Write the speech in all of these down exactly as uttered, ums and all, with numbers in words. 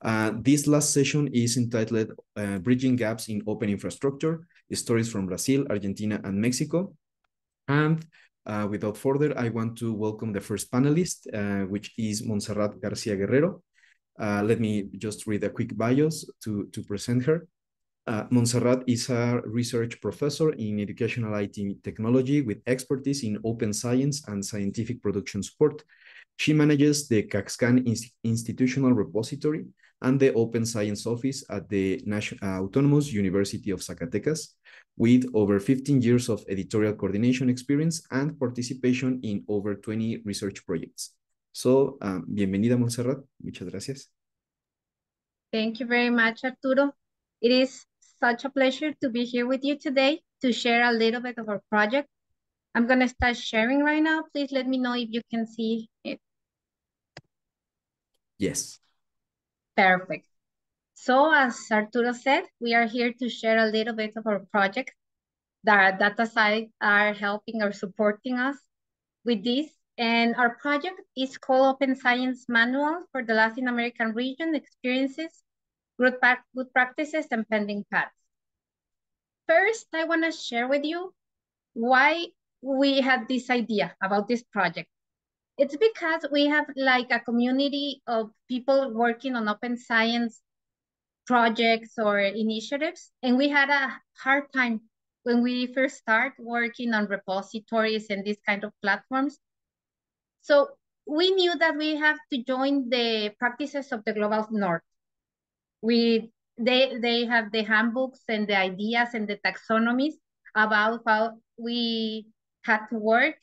Uh, this last session is entitled uh, Bridging Gaps in Open Infrastructure, Stories from Brazil, Argentina, and Mexico. And uh, without further, I want to welcome the first panelist, uh, which is Montserrat García Guerrero. Uh, let me just read a quick bios to, to present her. Uh, Montserrat is a research professor in educational I T technology with expertise in open science and scientific production support. She manages the Caxcan Inst- Institutional Repository and the Open Science Office at the National Autonomous University of Zacatecas, with over fifteen years of editorial coordination experience and participation in over twenty research projects. So, um, bienvenida, Montserrat. Muchas gracias. Thank you very much, Arturo. It is such a pleasure to be here with you today to share a little bit of our project. I'm going to start sharing right now. Please let me know if you can see it. Yes. Perfect. So as Arturo said, we are here to share a little bit of our project that DataCite are helping or supporting us with this. And our project is called Open Science Manual for the Latin American Region, Experiences, Good Practices, and Pending Paths. First, I want to share with you why we had this idea about this project. It's because we have like a community of people working on open science projects or initiatives. And we had a hard time when we first started working on repositories and these kind of platforms. So we knew that we have to join the practices of the Global North. We, they, they have the handbooks and the ideas and the taxonomies about how we had to work.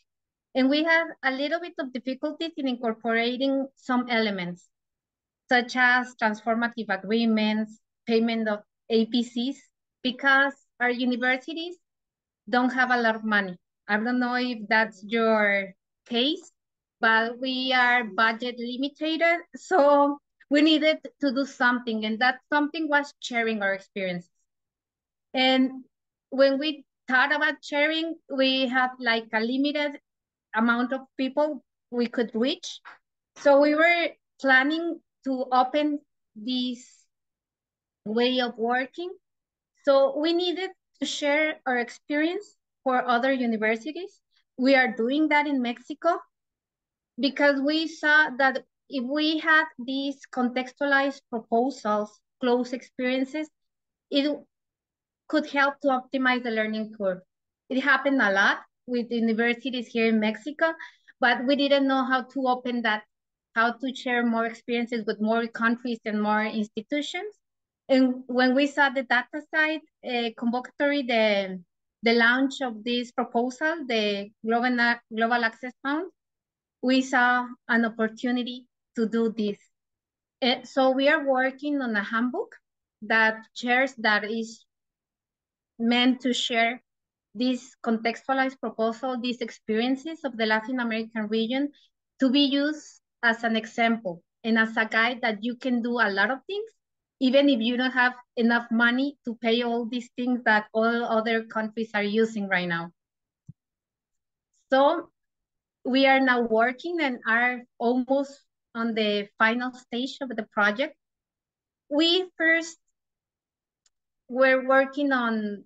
And we have a little bit of difficulties in incorporating some elements, such as transformative agreements, payment of A P Cs, because our universities don't have a lot of money. I don't know if that's your case, but we are budget limited. So we needed to do something, and that something was sharing our experiences. And when we thought about sharing, we have like a limited amount of people we could reach. So we were planning to open this way of working. So we needed to share our experience for other universities. We are doing that in Mexico because we saw that if we had these contextualized proposals, close experiences, it could help to optimize the learning curve. It happened a lot with universities here in Mexico, but we didn't know how to open that, how to share more experiences with more countries and more institutions. And when we saw the DataCite uh, convocatory, the, the launch of this proposal, the Global, Global Access Fund, we saw an opportunity to do this. Uh, so we are working on a handbook that shares, that is meant to share this contextualized proposal, these experiences of the Latin American region, to be used as an example and as a guide that you can do a lot of things, even if you don't have enough money to pay all these things that all other countries are using right now. So we are now working and are almost on the final stage of the project. We first were working on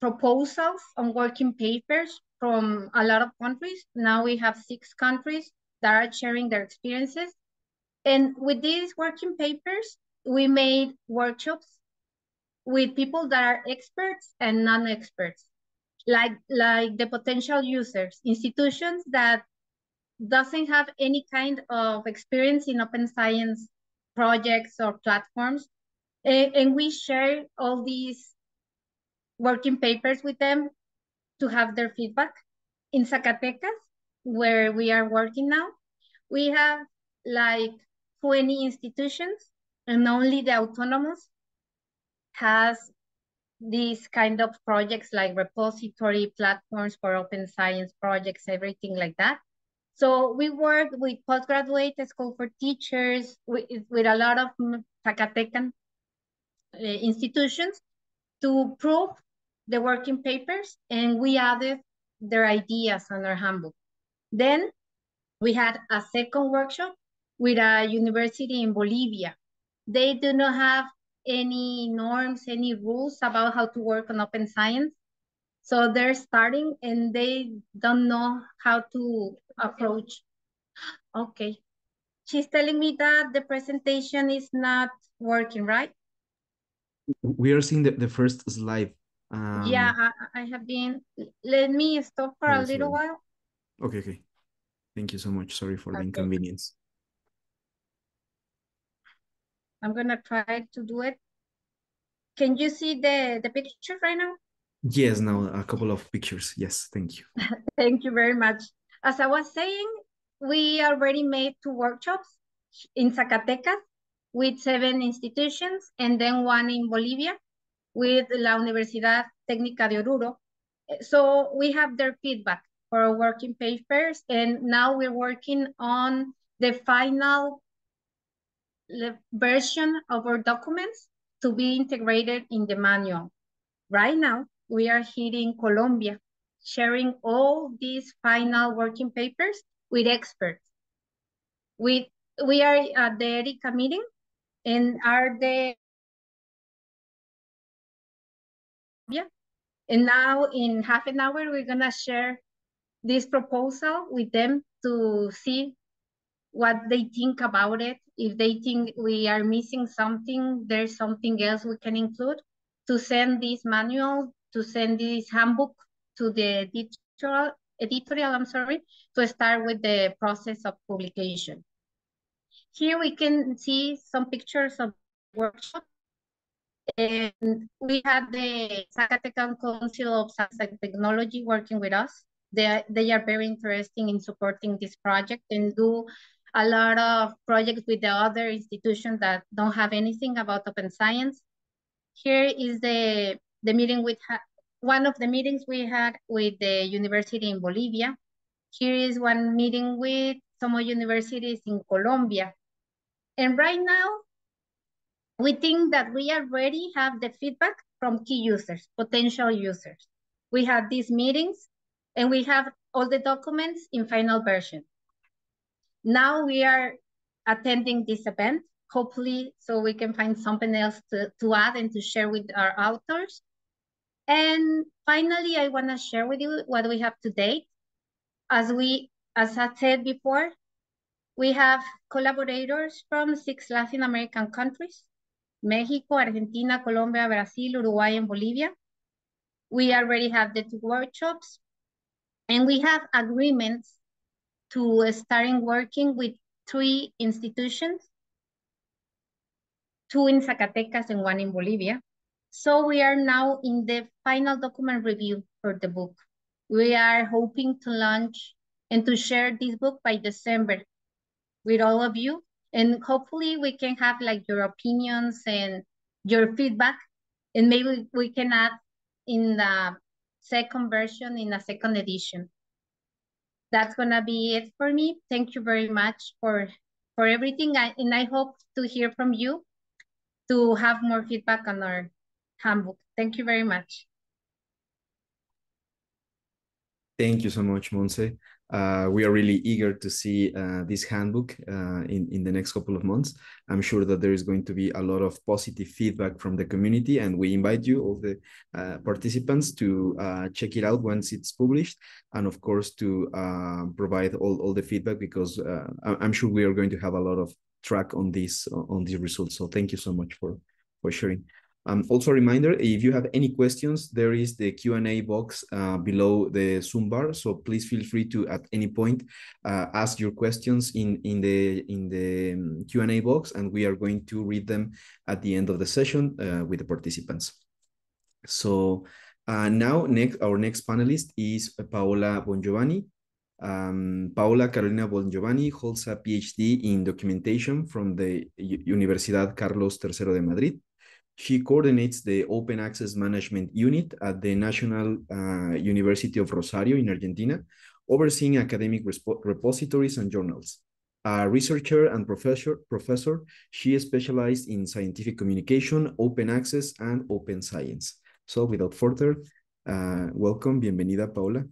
proposals on working papers from a lot of countries. Now we have six countries that are sharing their experiences. And with these working papers, we made workshops with people that are experts and non-experts, like, like the potential users, institutions that doesn't have any kind of experience in open science projects or platforms. And, and we share all these working papers with them to have their feedback. In Zacatecas, where we are working now, we have like twenty institutions, and only the autonomous has these kind of projects like repository platforms for open science projects, everything like that. So we work with postgraduate school for teachers, with, with a lot of Zacatecan uh, institutions to prove the working papers, and we added their ideas on our handbook. Then we had a second workshop with a university in Bolivia They do not have any norms, any rules about how to work on open science. So they're starting and they don't know how to approach. Okay. She's telling me that the presentation is not working, right? We are seeing the, the first slide. Um, yeah, I, I have been. Let me stop for a little sorry. while. Okay, okay. Thank you so much. Sorry for okay. the inconvenience. I'm gonna try to do it. Can you see the, the picture right now? Yes, now a couple of pictures. Yes, thank you. Thank you very much. As I was saying, we already made two workshops in Zacatecas with seven institutions, and then one in Bolivia with La Universidad Técnica de Oruro. So we have their feedback for our working papers, and now we're working on the final version of our documents to be integrated in the manual. Right now, we are here in Colombia, sharing all these final working papers with experts. We, we are at the ERICA meeting and are the, yeah. And now in half an hour, we're gonna share this proposal with them to see what they think about it. If they think we are missing something, there's something else we can include to send this manual, to send this handbook to the editorial, editorial, I'm sorry, to start with the process of publication. Here we can see some pictures of workshop. And we had the Zacatecan Council of Science and Technology working with us. They, they are very interested in supporting this project and do a lot of projects with the other institutions that don't have anything about open science. Here is the, the meeting with one of the meetings we had with the university in Bolivia. Here is one meeting with some universities in Colombia. And right now, we think that we already have the feedback from key users, potential users. We had these meetings and we have all the documents in final version. Now we are attending this event, hopefully, so we can find something else to, to add and to share with our authors. And finally, I want to share with you what we have to date. As we, as I said before, we have collaborators from six Latin American countries, Mexico, Argentina, Colombia, Brazil, Uruguay, and Bolivia. We already have the two workshops, and we have agreements to starting working with three institutions, two in Zacatecas and one in Bolivia. So we are now in the final document review for the book. We are hoping to launch and to share this book by December with all of you. And hopefully we can have like your opinions and your feedback. And maybe we can add in the second version, in the second edition. That's gonna be it for me. Thank you very much for, for everything. I, and I hope to hear from you, to have more feedback on our handbook. Thank you very much. Thank you so much, Montse. Uh, we are really eager to see uh, this handbook uh, in, in the next couple of months. I'm sure that there is going to be a lot of positive feedback from the community, and we invite you, all the uh, participants, to uh, check it out once it's published, and of course to uh, provide all, all the feedback, because uh, I'm sure we are going to have a lot of track on this, on these results. So thank you so much for, for sharing. Um, also a reminder, if you have any questions, there is the Q and A box uh, below the Zoom bar. So please feel free to, at any point, uh, ask your questions in, in the, in the Q and A box, and we are going to read them at the end of the session uh, with the participants. So uh, now next, our next panelist is Paola Bongiovanni. Um, Paola Carolina Bongiovanni holds a PhD in documentation from the Universidad Carlos the third de Madrid. She coordinates the Open Access Management Unit at the National uh, University of Rosario in Argentina, overseeing academic repositories and journals. A researcher and professor, professor, she specialized in scientific communication, open access, and open science. So without further, uh, welcome, bienvenida, Paola.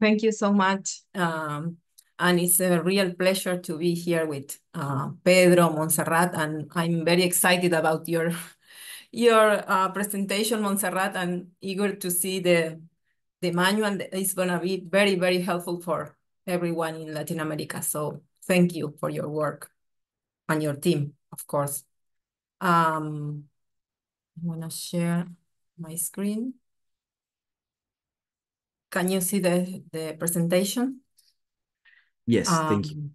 Thank you so much. Um, And it's a real pleasure to be here with uh, Pedro, Montserrat, and I'm very excited about your your uh, presentation, Montserrat. I'm eager to see the, the manual. It's gonna be very, very helpful for everyone in Latin America. So thank you for your work and your team, of course. Um, I wanna share my screen. Can you see the, the presentation? Yes, thank you. Um,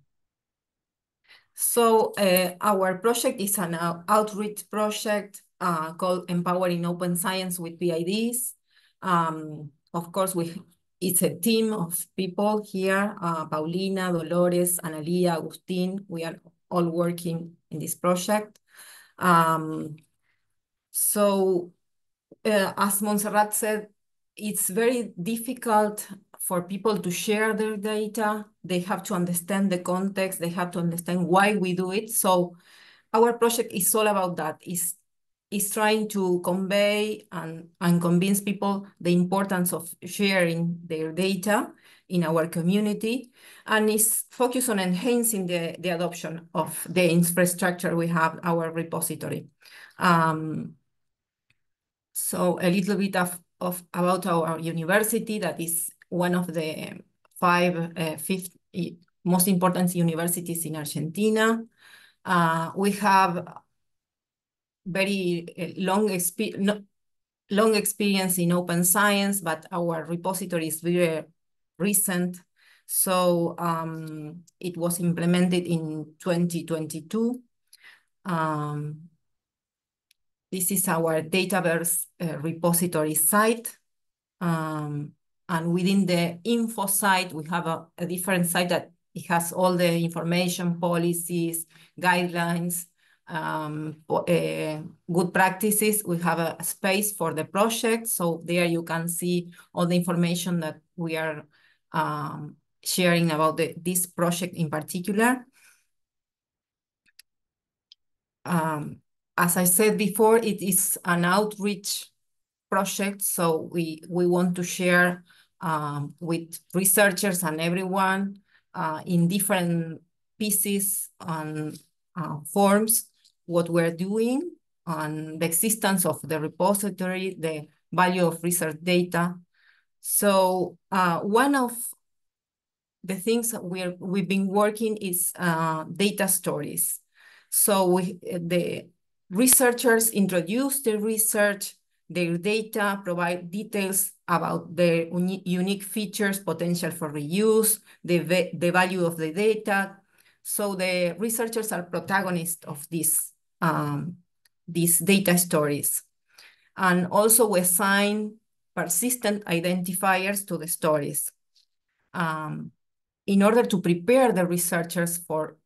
so uh, our project is an out outreach project uh, called Empowering Open Science with P I Ds. Um, of course, we it's a team of people here, uh, Paulina, Dolores, Analía, Agustín. We are all working in this project. Um, so uh, as Montserrat said, it's very difficult for people to share their data. They have to understand the context. They have to understand why we do it. So our project is all about that. It's, it's trying to convey and, and convince people the importance of sharing their data in our community. And it's focused on enhancing the, the adoption of the infrastructure we have, our repository. Um, so a little bit of, of about our university, that is one of the five, uh, fifth most important universities in Argentina. Uh, we have very long, expe no, long experience in open science, but our repository is very recent. So um, it was implemented in twenty twenty-two. Um, this is our Dataverse uh, repository site. Um, And within the info site, we have a, a different site that it has all the information, policies, guidelines, um, uh, good practices. We have a space for the project. So there you can see all the information that we are um, sharing about the, this project in particular. Um, as I said before, it is an outreach project, so we, we want to share um, with researchers and everyone uh, in different pieces and uh, forms what we're doing on the existence of the repository, the value of research data. So uh, one of the things that we're, we've been working is uh, data stories. So we, the researchers introduce their research, their data, provide details about their uni unique features, potential for reuse, the, the value of the data. So the researchers are protagonists of these, um, these data stories. And also we assign persistent identifiers to the stories. Um, in order to prepare the researchers for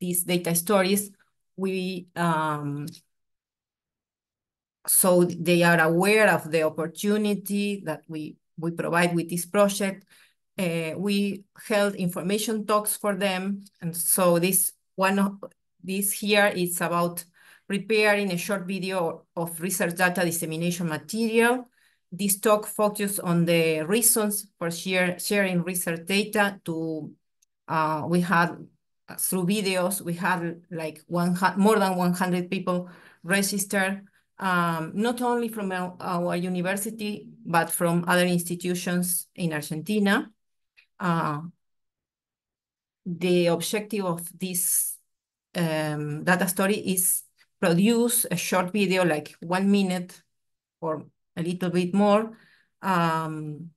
these data stories, we um, so they are aware of the opportunity that we, we provide with this project. Uh, we held information talks for them. And so this one of this here is about preparing a short video of research data dissemination material. This talk focused on the reasons for share, sharing research data to, uh, we had through videos, we had like one, more than one hundred people registered. Um, not only from our, our university, but from other institutions in Argentina. Uh, the objective of this um, data story is produce a short video, like one minute or a little bit more, um,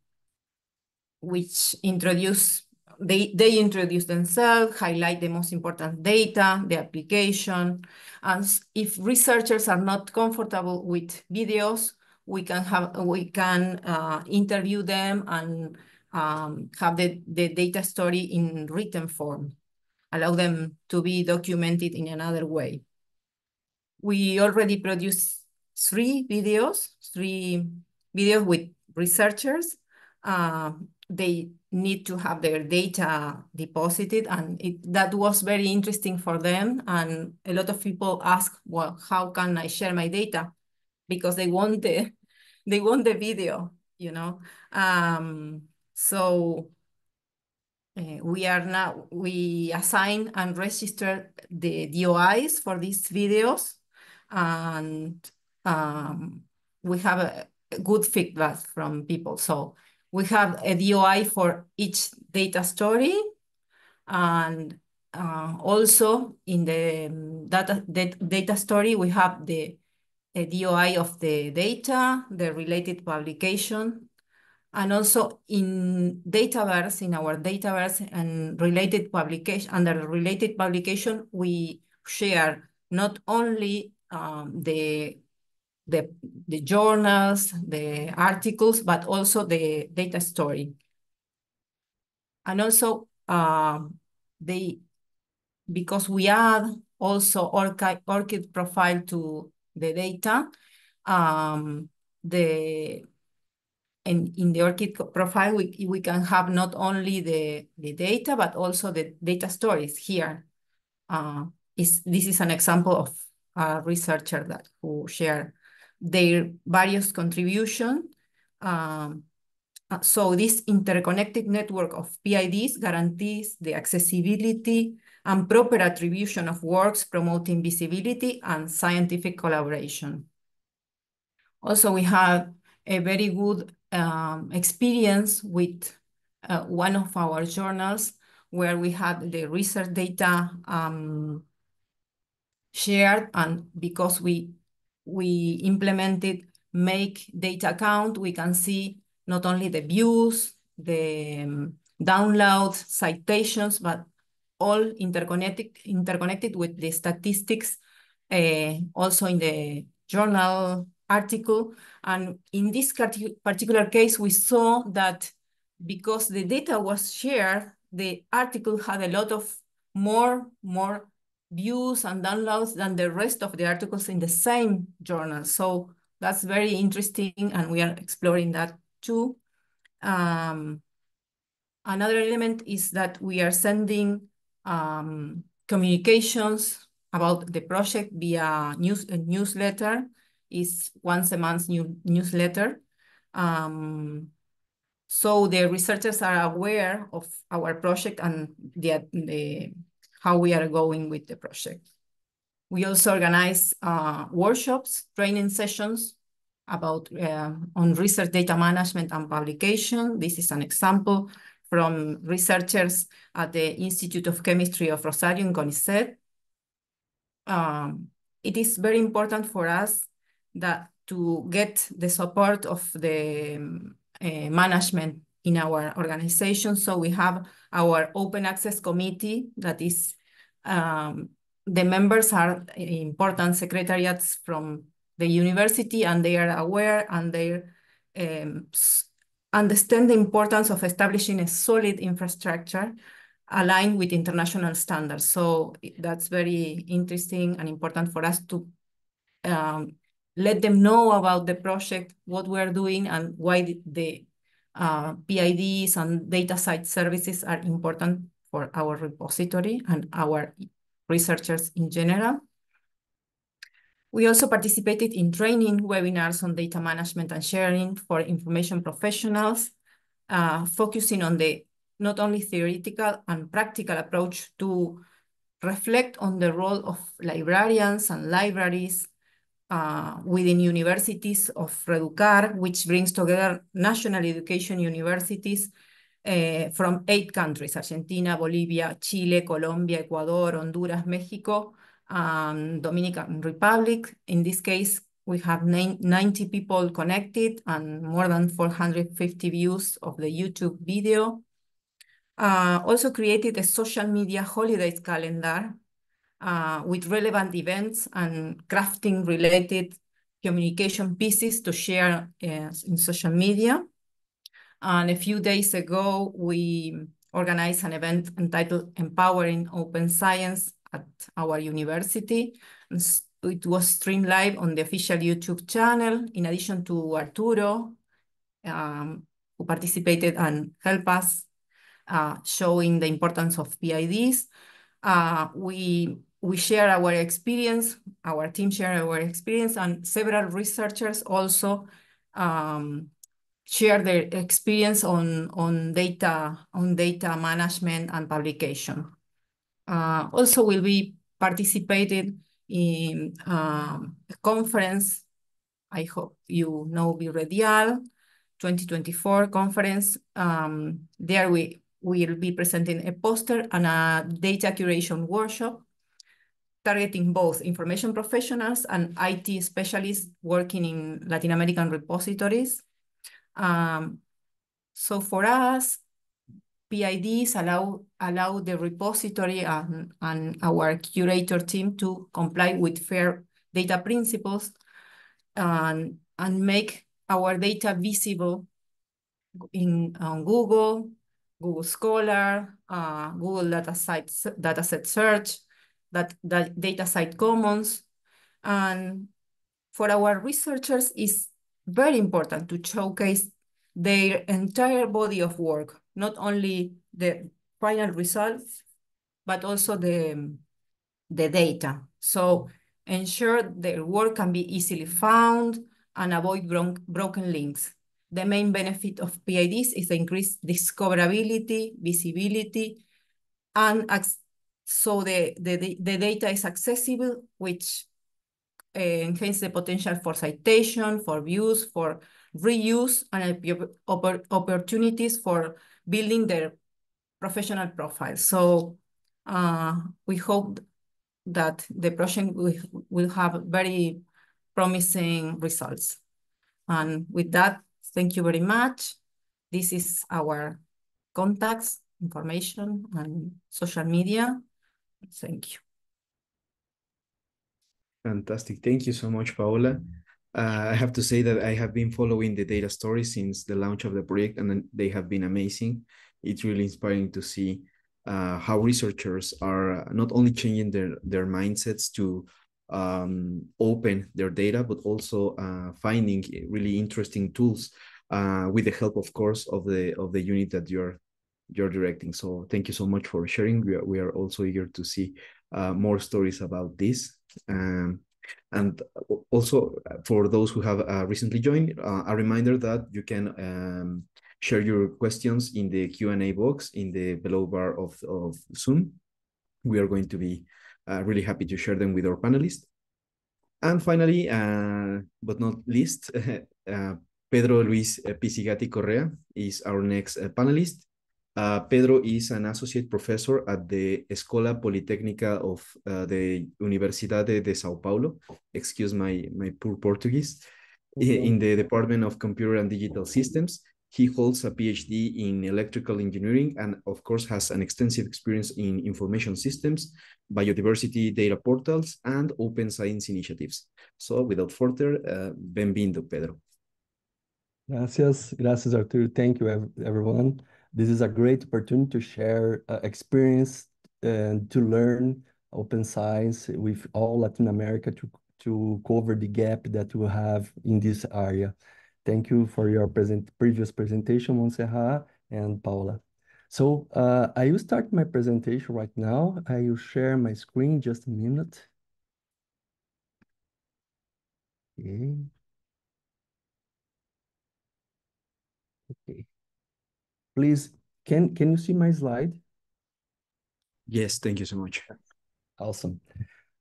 which introduce, they, they introduce themselves, highlight the most important data, the application. And if researchers are not comfortable with videos, we can have we can uh, interview them and um, have the, the data story in written form, allow them to be documented in another way. We already produced three videos, three videos with researchers. Uh, they need to have their data deposited, and it, that was very interesting for them. And a lot of people ask, well, how can I share my data? Because they want the, they want the video, you know? Um, so Uh, we are now, we assign and register the D O Is for these videos, and um, we have a, a good feedback from people. So we have a D O I for each data story, and uh, also in the data, data story, we have the, the D O I of the data, the related publication. And also in Dataverse, in our Dataverse and related publication, under related publication, we share not only um, the, the, the journals, the articles, but also the data story. And also um, they, because we add also ORCID profile to the data, um, the And in the ORCID profile, we, we can have not only the, the data, but also the data stories here. Uh, is, this is an example of a researcher that who share their various contribution. Um, so this interconnected network of P I Ds guarantees the accessibility and proper attribution of works, promoting visibility and scientific collaboration. Also, we have a very good Um, experience with uh, one of our journals where we had the research data um, shared, and because we we implemented make data count, we can see not only the views, the um, downloads, citations, but all interconnected interconnected with the statistics uh, also in the journal article. And in this particular case, we saw that because the data was shared, the article had a lot of more, more views and downloads than the rest of the articles in the same journal. So that's very interesting, and we are exploring that too. Um, another element is that we are sending um, communications about the project via news, a newsletter. Is once a month new newsletter. Um, so the researchers are aware of our project and the, the, how we are going with the project. We also organize uh, workshops, training sessions about uh, on research data management and publication. This is an example from researchers at the Institute of Chemistry of Rosario in CONICET. Um, it is very important for us that to get the support of the um, uh, management in our organization. So we have our open access committee that is, um, the members are important secretariats from the university, and they are aware and they um, understand the importance of establishing a solid infrastructure aligned with international standards. So that's very interesting and important for us to um, let them know about the project, what we're doing, and why the uh, P I Ds and DataCite services are important for our repository and our researchers in general. We also participated in training webinars on data management and sharing for information professionals, uh, focusing on the not only theoretical and practical approach to reflect on the role of librarians and libraries Uh, within universities of Reducar, which brings together national education universities uh, from eight countries, Argentina, Bolivia, Chile, Colombia, Ecuador, Honduras, Mexico, um, Dominican Republic. In this case, we have ninety people connected and more than four hundred fifty views of the YouTube video. Uh, also created a social media holidays calendar Uh, with relevant events and crafting related communication pieces to share uh, in social media. And a few days ago, we organized an event entitled Empowering Open Science at our university. It was streamed live on the official YouTube channel, in addition to Arturo, um, who participated and helped us uh, showing the importance of P I Ds. Uh, we We share our experience, our team share our experience, and several researchers also um, share their experience on, on data on data management and publication. Uh, also will be participated in um, a conference, I hope you know Viradial twenty twenty-four conference. Um, there we will be presenting a poster and a data curation workshop targeting both information professionals and I T specialists working in Latin American repositories. Um, so for us, P I Ds allow, allow the repository and, and our curator team to comply with FAIR data principles and, and make our data visible in on Google, Google Scholar, uh, Google DataCite, DataCite Search, that, that DataCite Commons. And for our researchers, it's very important to showcase their entire body of work, not only the final results, but also the, the data. So ensure their work can be easily found and avoid bro broken links. The main benefit of P I Ds is the increased discoverability, visibility, and so the, the, the data is accessible, which uh, enhances the potential for citation, for views, for reuse, and opp opportunities for building their professional profile. So uh, we hope that the project will have very promising results. And with that, thank you very much. This is our contacts, information, and social media. Thank you. Fantastic. Thank you so much, Paola. Uh, I have to say that I have been following the data story since the launch of the project, and they have been amazing. It's really inspiring to see uh, how researchers are not only changing their, their mindsets to um, open their data, but also uh, finding really interesting tools uh, with the help, of course, of the of the unit that you're you're directing. So thank you so much for sharing. We are, we are also eager to see uh, more stories about this. Um, And also for those who have uh, recently joined, uh, a reminder that you can um, share your questions in the Q and A box in the below bar of, of Zoom. We are going to be uh, really happy to share them with our panelists. And finally, uh, but not least, uh, Pedro Luiz Pizzigatti Corrêa is our next uh, panelist. Uh, Pedro is an associate professor at the Escola Politécnica of uh, the Universidad de Sao Paulo. Excuse my, my poor Portuguese. Okay. In the Department of Computer and Digital Systems. He holds a PhD in electrical engineering and, of course, has an extensive experience in information systems, biodiversity data portals, and open science initiatives. So, without further, uh, benvindo, Pedro. Gracias. Gracias, Arturo. Thank you, everyone. This is a great opportunity to share uh, experience and to learn open science with all Latin America to, to cover the gap that we have in this area. Thank you for your present, previous presentation, Montserrat and Paola. So uh, I will start my presentation right now. I will share my screen, just a minute. Okay. Okay. Please, can, can you see my slide? Yes, thank you so much. Awesome.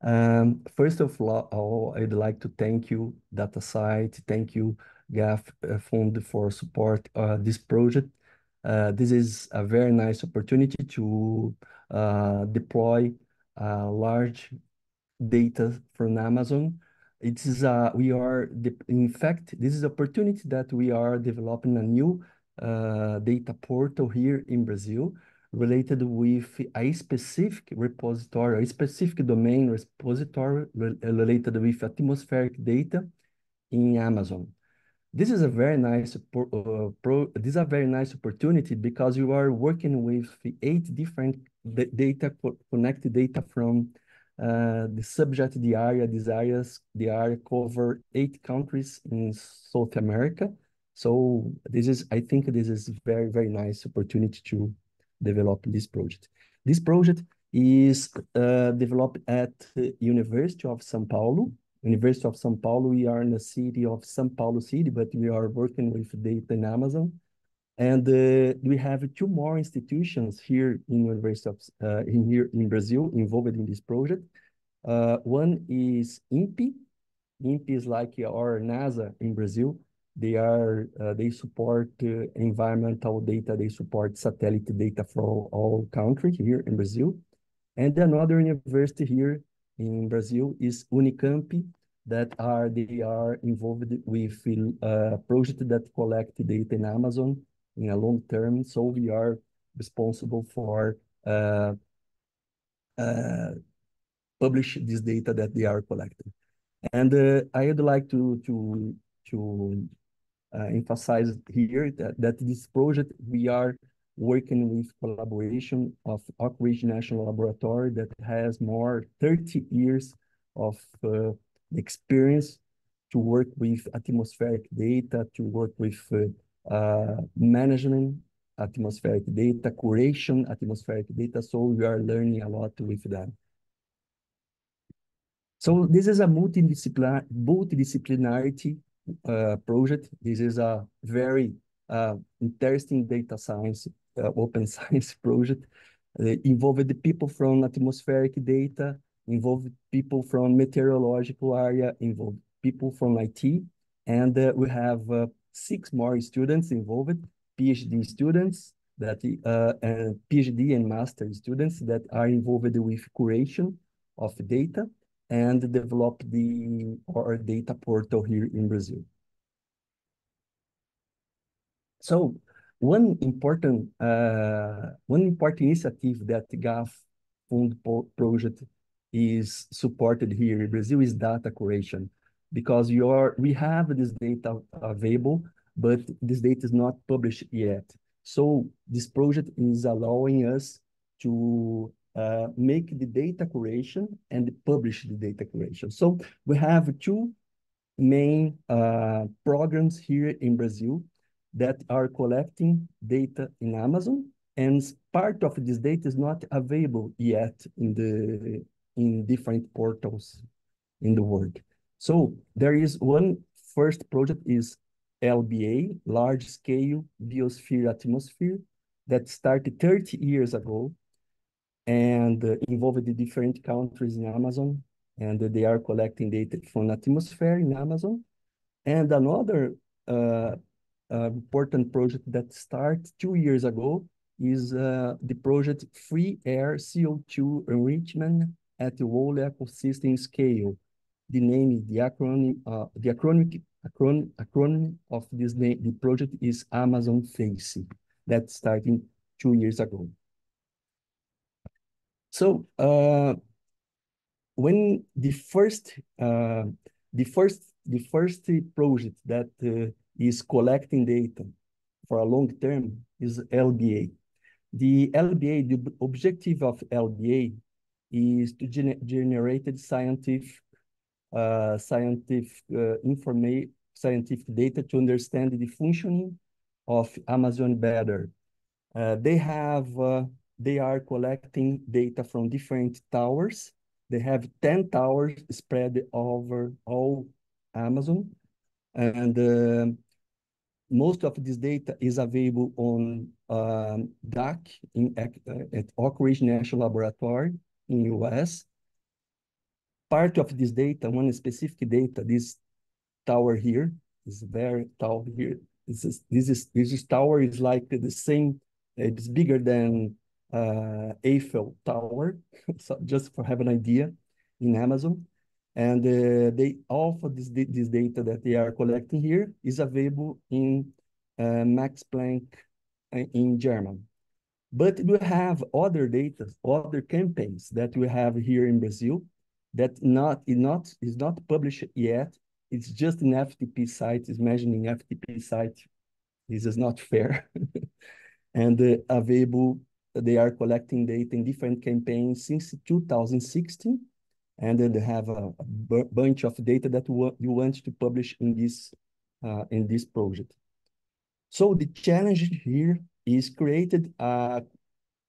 Um, first of all, I'd like to thank you, DataCite, thank you, G A F Fund for support uh, this project. Uh, this is a very nice opportunity to uh, deploy uh, large data from Amazon. It is uh, we are, in fact, this is an opportunity that we are developing a new Uh, data portal here in Brazil related with a specific repository, a specific domain repository re related with atmospheric data in Amazon. This is a very nice uh, pro this is a very nice opportunity because you are working with eight different data connected data from uh, the subject, the area, these areas, the area cover eight countries in South America. So this is, I think this is very, very nice opportunity to develop this project. This project is uh, developed at the University of Sao Paulo University of Sao Paulo, we are in the city of Sao Paulo City, but we are working with data in Amazon. And uh, we have two more institutions here in University of uh, in here in Brazil involved in this project. Uh, one is INPE. INPE is like our NASA in Brazil. They are uh, they support uh, environmental data. They support satellite data from all countries here in Brazil. And another university here in Brazil is Unicamp, that are they are involved with a project that collect data in Amazon in a long term. So we are responsible for uh, uh, publish this data that they are collecting. And uh, I would like to to to uh, emphasize here that, that this project we are working with collaboration of Oak Ridge National Laboratory that has more thirty years of uh, experience to work with atmospheric data, to work with uh, uh, management, atmospheric data, curation, atmospheric data. So we are learning a lot with them. So this is a multidisciplinar multidisciplinarity uh, project. This is a very uh, interesting data science Uh, open science project, uh, involved the people from atmospheric data, involved people from meteorological area, involved people from I T, and uh, we have uh, six more students involved, PhD students that uh, and PhD and master students that are involved with curation of data and develop the our data portal here in Brazil. So One important uh, one important initiative that the G A F Fund project is supported here in Brazil is data curation, because you are we have this data available, but this data is not published yet. So this project is allowing us to uh, make the data curation and publish the data curation. So we have two main uh, programs here in Brazil that are collecting data in Amazon, and part of this data is not available yet in the in different portals in the world. So there is one first project is L B A, large scale biosphere atmosphere, that started thirty years ago and involved the different countries in Amazon, and they are collecting data from atmosphere in Amazon. And another uh, Uh, important project that started two years ago is uh, the project Free Air C O two Enrichment at the World Ecosystem Scale. The name is the acronym, uh, the acronym, acronym, acronym of this name, the project is Amazon FACE, that started two years ago. So uh, when the first, uh, the first, the first project that uh, is collecting data for a long term is L B A. The L B A, the objective of L B A is to gener generate scientific, uh, scientific uh, information, scientific data to understand the functioning of Amazon better. Uh, they have, uh, they are collecting data from different towers. They have ten towers spread over all Amazon. And uh, most of this data is available on um, D A C in, uh, at Oak Ridge National Laboratory in U S. Part of this data, one specific data, this tower here, is very tall here. This is, this is this tower is like the same. It's bigger than uh, Eiffel Tower, so just for have an idea, in Amazon. And uh, they all of this, this data that they are collecting here is available in uh, Max Planck in Germany. But we have other data, other campaigns that we have here in Brazil that not, is, not, is not published yet. It's just an F T P site. It's mentioning F T P site. This is not fair. And uh, available, they are collecting data in different campaigns since two thousand sixteen. And then they have a, a bunch of data that you want to publish in this uh, in this project. So the challenge here is created a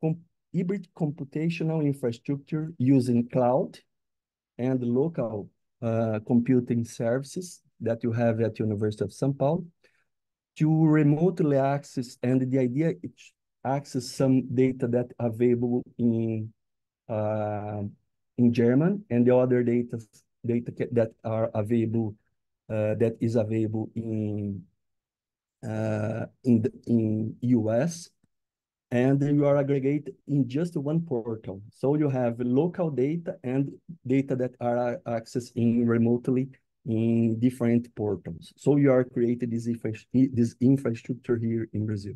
comp hybrid computational infrastructure using cloud and local uh, computing services that you have at the University of Sao Paulo to remotely access, and the idea is access some data that are available in uh, in German and the other data data that are available uh, that is available in uh, in the, in U S, and you are aggregated in just one portal. So you have local data and data that are accessed in remotely in different portals. So you are created this infra this infrastructure here in Brazil.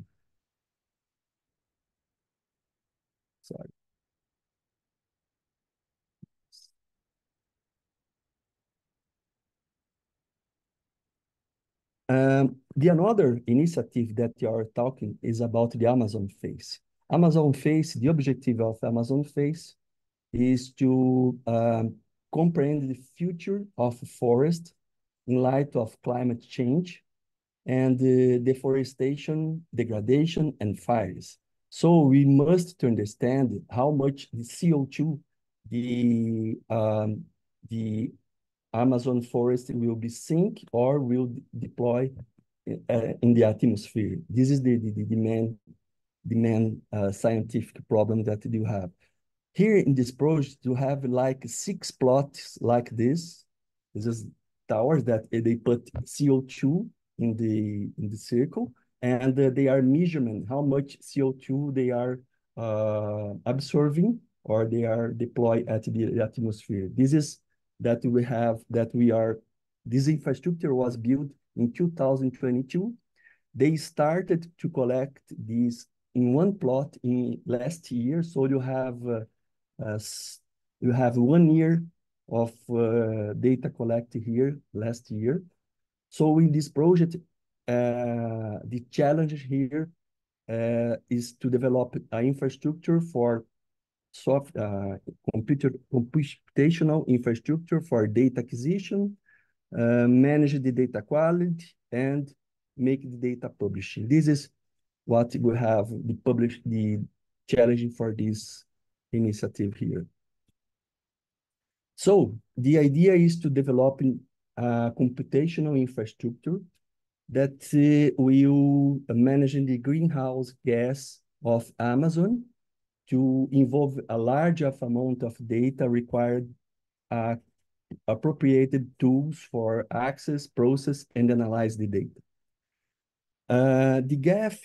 Sorry. Um, the another initiative that you are talking is about the Amazon FACE. Amazon FACE, the objective of Amazon FACE is to um, comprehend the future of forest in light of climate change and uh, deforestation, degradation, and fires. So we must understand how much the C O two, the um, the Amazon forest will be sink or will deploy uh, in the atmosphere. This is the, the, the main, the main uh, scientific problem that you have. Here in this project, you have like six plots like this. This is towers that they put C O two in the, in the circle, and uh, they are measuring how much C O two they are uh, absorbing or they are deployed at the atmosphere. This is that we have, that we are, this infrastructure was built in two thousand twenty-two. They started to collect these in one plot in last year. So you have, uh, uh, you have one year of uh, data collected here last year. So in this project, uh, the challenge here uh, is to develop an infrastructure for soft uh, computer computational infrastructure for data acquisition, uh, manage the data quality, and make the data publishing. This is what we have the publish the challenge for this initiative here. So the idea is to develop a computational infrastructure that uh, will manage the greenhouse gas of Amazon to involve a large amount of data required uh, appropriated tools for access, process, and analyze the data. Uh, the G A F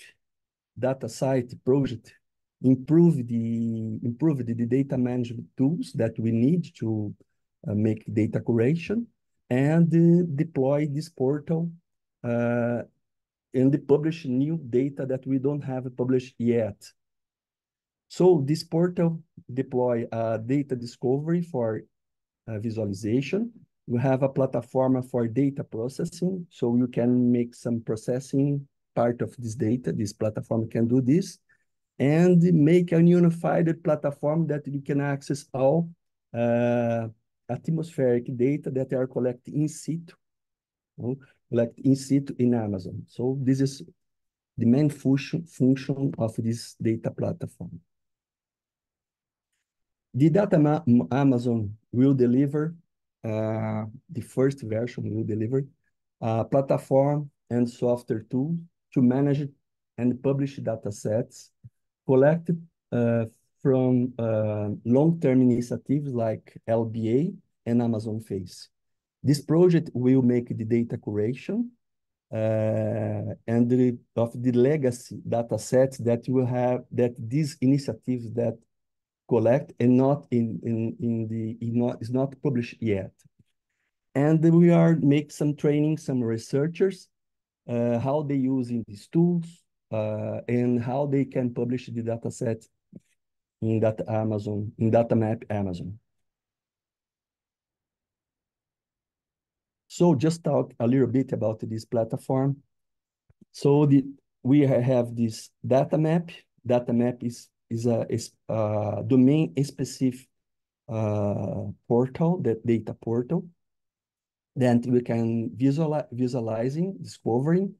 DataCite project improved the, improved the data management tools that we need to uh, make data curation and uh, deploy this portal uh, and publish new data that we don't have published yet. So this portal deploy uh, data discovery for uh, visualization. We have a platform for data processing, so you can make some processing part of this data. This platform can do this, and make a unified platform that you can access all uh, atmospheric data that are collected in situ, you know, like in situ in Amazon. So this is the main function function of this data platform. The data Amazon will deliver, uh, the first version will deliver a platform and software tool to manage and publish data sets collected uh, from uh, long-term initiatives like L B A and Amazon FACE. This project will make the data curation uh, and the, of the legacy data sets that will have that these initiatives that collect and not in, in, in the, in not, is not published yet. And we are make some training, some researchers, uh, how they using these tools uh, and how they can publish the data set in that Amazon, in DataMap Amazon. So just talk a little bit about this platform. So the, we have this DataMap. DataMap is is a, is a domain-specific uh, portal, that data portal, that we can visualize, visualizing, discovering,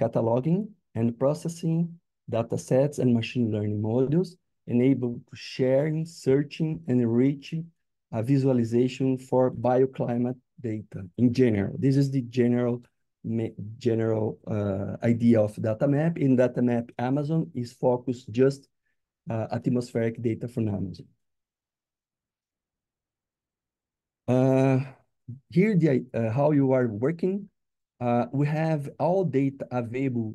cataloging, and processing data sets and machine learning models, enable sharing, searching, and enriching a visualization for bioclimate data in general. This is the general general uh, idea of DataMap. In DataMap, Amazon is focused just uh, atmospheric data from Amazon. Uh, here, the uh, how you are working. Uh, we have all data available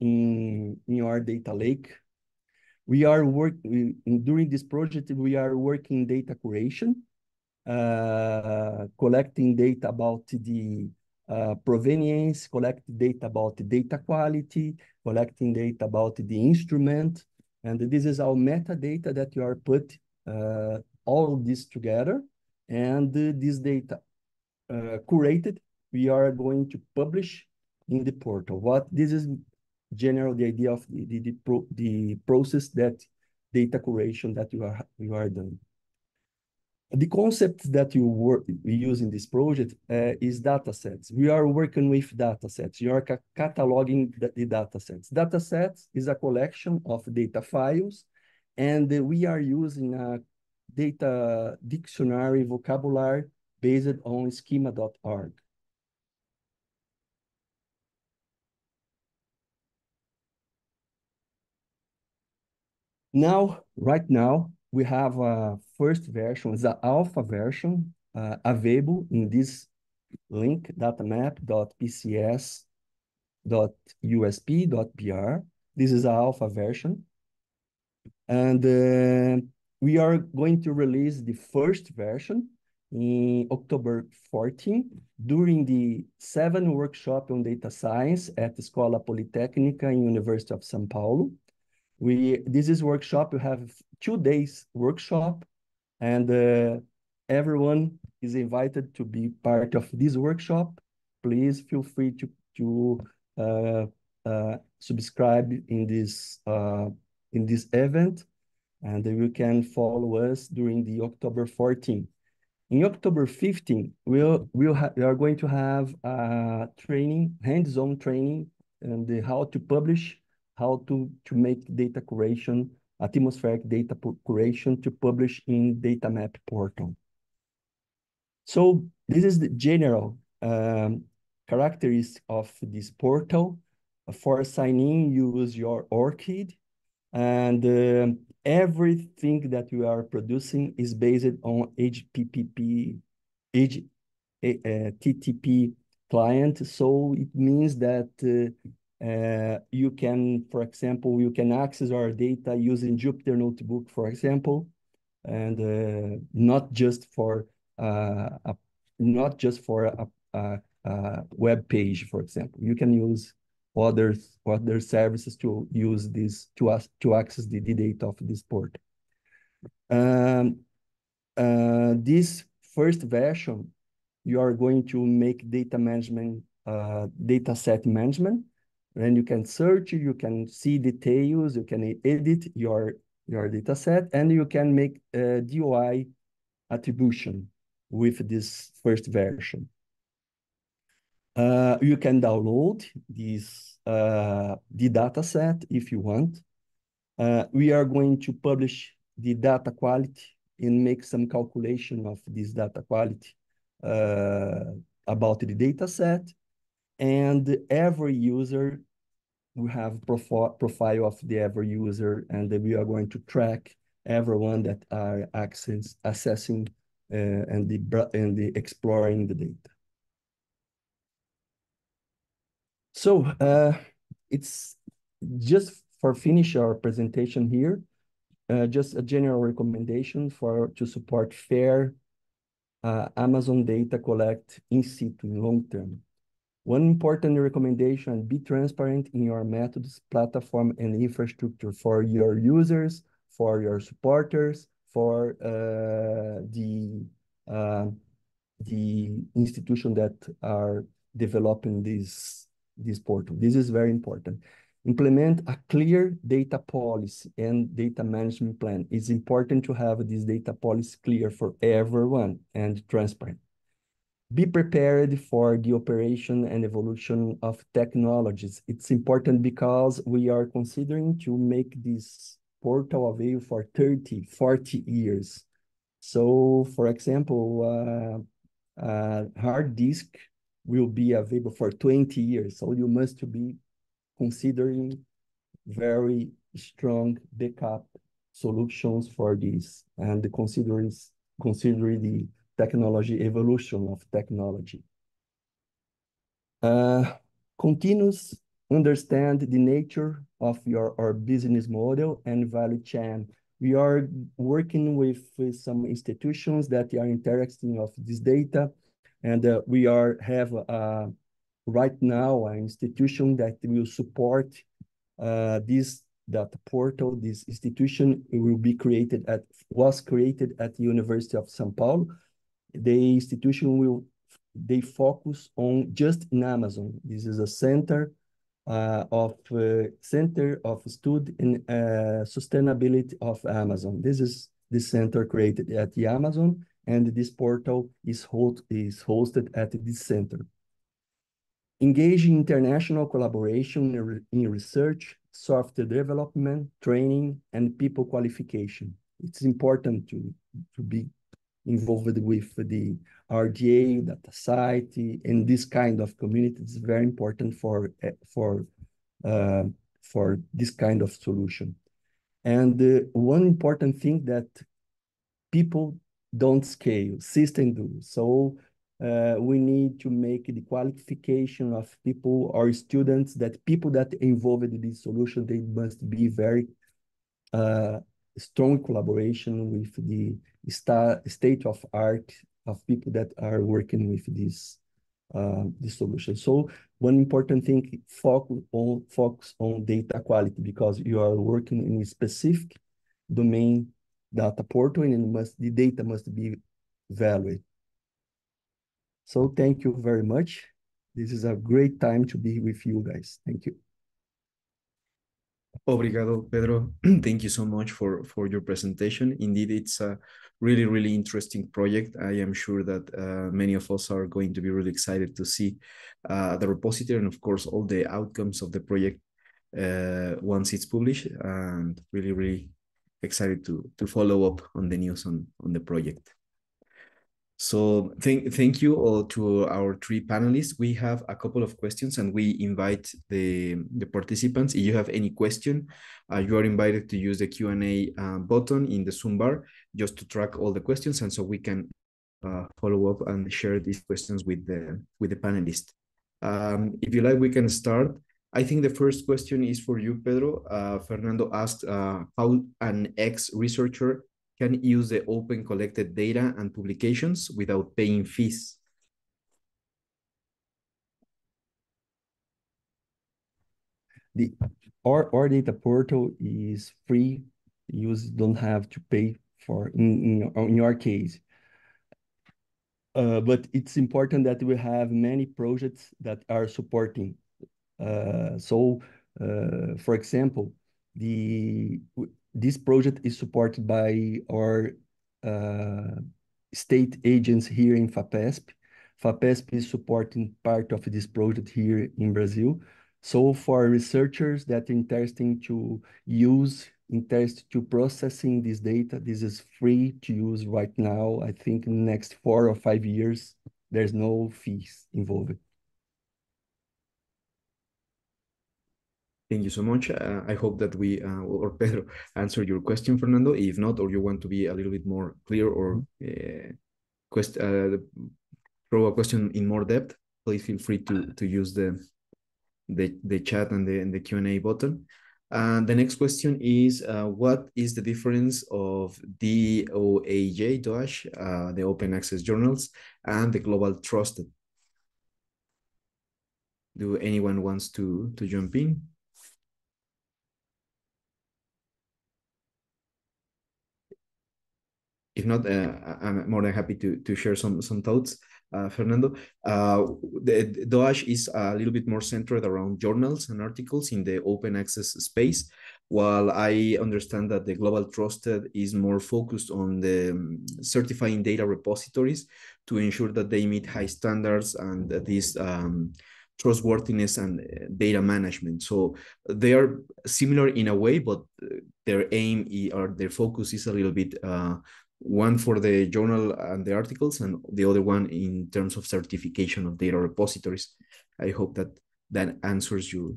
in in our data lake. We are working during this project. We are working data curation, uh, collecting data about the uh, provenience, collecting data about the data quality, collecting data about the instrument, and this is our metadata that you are put uh, all of this together. And this data uh, curated, we are going to publish in the portal. What this is general the idea of the the, the, pro, the process that data curation that you are you are doing. The concept that you work we use in this project uh, is datasets. We are working with datasets. You are ca cataloging the, the datasets. Datasets is a collection of data files, and uh, we are using a data dictionary vocabulary based on schema dot org. Now, right now, we have a first version, the alpha version uh, available in this link, datamap dot p c s dot u s p dot p r. This is the alpha version. And uh, we are going to release the first version in October fourteenth during the seven workshop on data science at Escola Politécnica in University of Sao Paulo. We, this is workshop, you have two days workshop, and uh, everyone is invited to be part of this workshop. Please feel free to, to uh, uh, subscribe in this, uh, in this event. And you can follow us during the October fourteenth. In October fifteenth, we'll, we'll we are going to have a training, hands-on training, and the how to publish, how to, to make data curation, atmospheric data curation to publish in DataMap portal. So this is the general um, characteristics of this portal. For signing, use your ORCID, and uh, everything that we are producing is based on H T T P client. So it means that uh, uh, you can, for example, you can access our data using Jupyter Notebook, for example, and uh, not just for uh, a, not just for a, a, a web page, for example. You can use Other, other services to use this to us to access the, the data of this portal. Um, uh, this first version, you are going to make data management, uh, data set management, and you can search, you can see details, you can edit your your data set, and you can make a D O I attribution with this first version. Uh, you can download this uh, the data set if you want. Uh, we are going to publish the data quality and make some calculation of this data quality uh, about the data set. And every user, we have profi profile of the every user, and we are going to track everyone that are access accessing uh, and the and the exploring the data. So uh, it's just for finish our presentation here, uh, just a general recommendation for to support FAIR uh, Amazon data collect in situ in long term. One important recommendation, be transparent in your methods, platform and infrastructure for your users, for your supporters, for uh, the, uh, the institution that are developing these this portal. This is very important. Implement a clear data policy and data management plan. It's important to have this data policy clear for everyone and transparent. Be prepared for the operation and evolution of technologies. It's important because we are considering to make this portal available for thirty, forty years. So, for example, uh, uh, hard disk will be available for twenty years. So you must be considering very strong backup solutions for this, and considering considering the technology evolution of technology. Uh, continuous understand the nature of your our business model and value chain. We are working with, with some institutions that are interested of this data, and uh, we are have uh, right now an institution that will support uh, this data portal. This institution will be created at was created at the University of Sao Paulo. The institution will they focus on just in Amazon. This is a center uh, of uh, center of study in uh, sustainability of Amazon. This is the center created at the Amazon, and this portal is host is hosted at this center. Engaging international collaboration in, re in research, software development, training, and people qualification. It's important to, to be involved with the R D A, DataCite, and this kind of community. It's very important for, for, uh, for this kind of solution. And uh, one important thing that people don't scale, system do. So uh, we need to make the qualification of people or students, that people that involved in this solution, they must be very uh, strong collaboration with the sta state of art of people that are working with this uh, this solution. So one important thing, focus on focus on data quality, because you are working in a specific domain data portal, and must the data must be valued. So thank you very much. This is a great time to be with you guys. Thank you. Obrigado, Pedro. Thank you so much for, for your presentation. Indeed, it's a really, really interesting project. I am sure that uh, many of us are going to be really excited to see uh, the repository and, of course, all the outcomes of the project uh, once it's published, and really, really excited to, to follow up on the news on, on the project. So thank, thank you all to our three panelists. We have a couple of questions, and we invite the, the participants. If you have any question, uh, you are invited to use the Q and A uh, button in the Zoom bar, just to track all the questions, and so we can uh, follow up and share these questions with the, with the panelists. Um, if you like, we can start. I think the first question is for you, Pedro. Uh, Fernando asked uh, how an ex-researcher can use the open collected data and publications without paying fees. The our, our data portal is free. You don't have to pay for in, in, in your case. Uh, but it's important that we have many projects that are supporting. Uh, so, uh, for example, the this project is supported by our uh, state agents here in FAPESP. FAPESP is supporting part of this project here in Brazil. So for researchers that are interested to use, interested to processing this data, this is free to use right now. I think in the next four or five years, there's no fees involved. Thank you so much. Uh, I hope that we, uh, or Pedro, answered your question, Fernando. If not, or you want to be a little bit more clear or uh, quest, uh, throw a question in more depth, please feel free to, to use the, the, the chat and the, and the Q and A button. And the next question is, uh, what is the difference of D O A J, D O A J, uh, the Open Access Journals, and the Global Trusted? Do anyone wants to, to jump in? If not, uh, I'm more than happy to, to share some, some thoughts, uh, Fernando. Uh, the D O A J is a little bit more centered around journals and articles in the open access space, while I understand that the Global Trusted is more focused on the um, certifying data repositories to ensure that they meet high standards and uh, these um, trustworthiness and data management. So they are similar in a way, but their aim or their focus is a little bit uh, one for the journal and the articles, and the other one in terms of certification of data repositories. I hope that that answers you,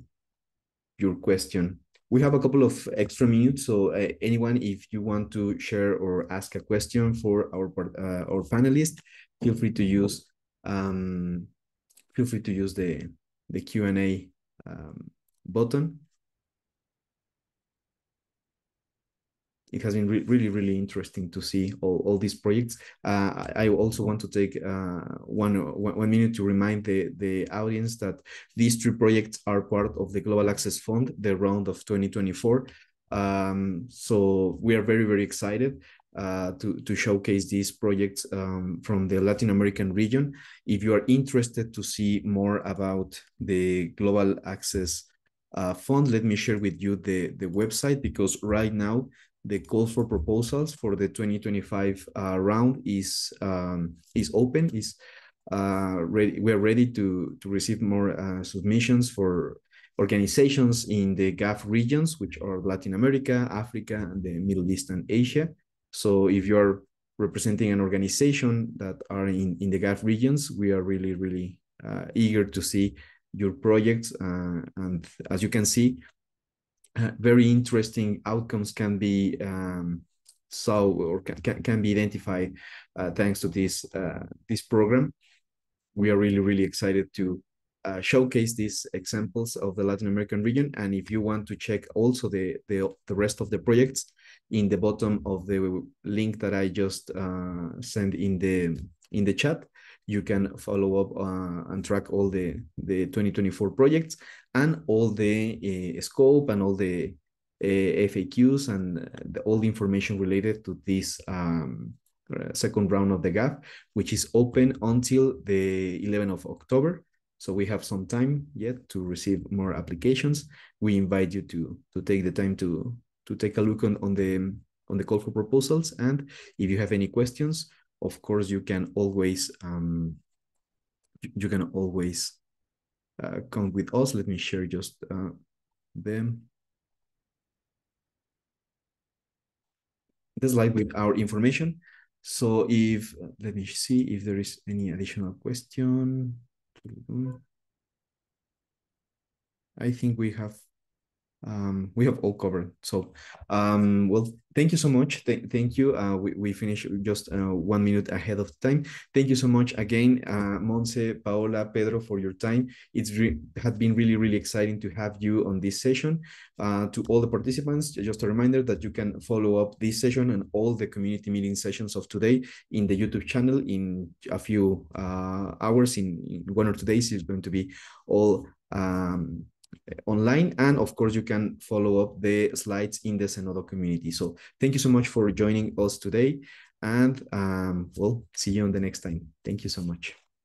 your question. We have a couple of extra minutes, so uh, anyone, if you want to share or ask a question for our uh, our panelists, feel free to use um, feel free to use the the Q and A um, button. It has been re really, really interesting to see all, all these projects. Uh, I also want to take uh, one, one minute to remind the, the audience that these three projects are part of the Global Access Fund, the round of twenty twenty-four. Um, so we are very, very excited uh, to, to showcase these projects um, from the Latin American region. If you are interested to see more about the Global Access uh, Fund, let me share with you the, the website, because right now, the call for proposals for the twenty twenty-five uh, round is um, is open. Is uh, ready. We are ready to to receive more uh, submissions for organizations in the G A F regions, which are Latin America, Africa, and the Middle East and Asia. So if you are representing an organization that are in in the G A F regions, we are really really uh, eager to see your projects. Uh, and as you can see, Uh, very interesting outcomes can be um, saw or can, can be identified uh, thanks to this uh, this program. We are really, really excited to uh, showcase these examples of the Latin American region. And if you want to check also the, the, the rest of the projects, in the bottom of the link that I just uh, sent in the, in the chat, you can follow up uh, and track all the, the twenty twenty-four projects and all the uh, scope and all the uh, F A Qs and the, all the information related to this um, second round of the G A F, which is open until the eleventh of October. So we have some time yet to receive more applications. We invite you to, to take the time to, to take a look on, on, the, on the call for proposals. And if you have any questions, of course, you can always um, you can always uh, come with us. Let me share just uh, them. The slide with our information. So if let me see if there is any additional question. I think we have. Um, we have all covered. So, um, well, thank you so much. Th thank you. Uh, we, we finished just uh, one minute ahead of time. Thank you so much again, uh, Montse, Paola, Pedro, for your time. It's had been really, really exciting to have you on this session. Uh, to all the participants, just a reminder that you can follow up this session and all the community meeting sessions of today in the YouTube channel in a few uh, hours. In, in one or two days, it's going to be all um, online, and of course you can follow up the slides in the Zenodo community. So thank you so much for joining us today, and um, we'll see you on the next time. Thank you so much.